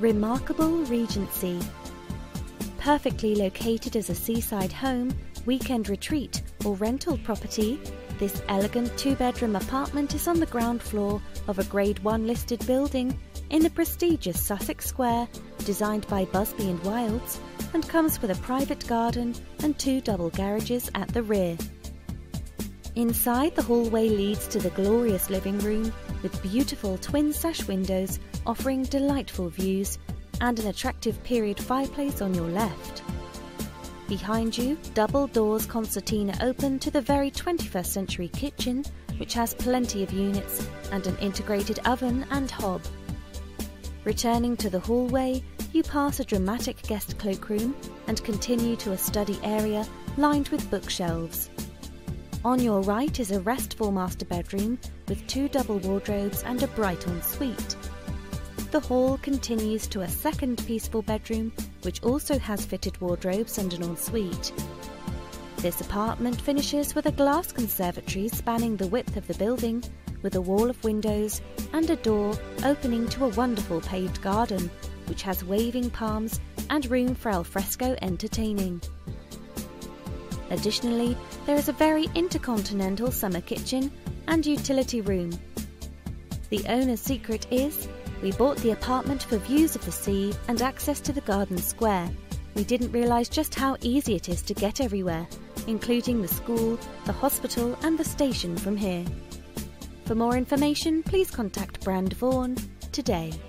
Remarkable Regency. Perfectly located as a seaside home, weekend retreat or rental property, this elegant two-bedroom apartment is on the ground floor of a Grade 1 listed building in the prestigious Sussex Square, designed by Busby and Wilds, and comes with a private garden and two double garages at the rear. Inside, the hallway leads to the glorious living room with beautiful twin-sash windows offering delightful views and an attractive period fireplace on your left. Behind you, double doors concertina open to the very 21st century kitchen, which has plenty of units and an integrated oven and hob. Returning to the hallway, you pass a dramatic guest cloakroom and continue to a study area lined with bookshelves. On your right is a restful master bedroom with two double wardrobes and a bright ensuite. The hall continues to a second peaceful bedroom, which also has fitted wardrobes and an ensuite. This apartment finishes with a glass conservatory spanning the width of the building, with a wall of windows and a door opening to a wonderful paved garden, which has waving palms and room for alfresco entertaining. Additionally, there is a very intercontinental summer kitchen and utility room. The owner's secret is: "We bought the apartment for views of the sea and access to the garden square. We didn't realise just how easy it is to get everywhere, including the school, the hospital and the station from here." For more information, please contact Brand Vaughan today.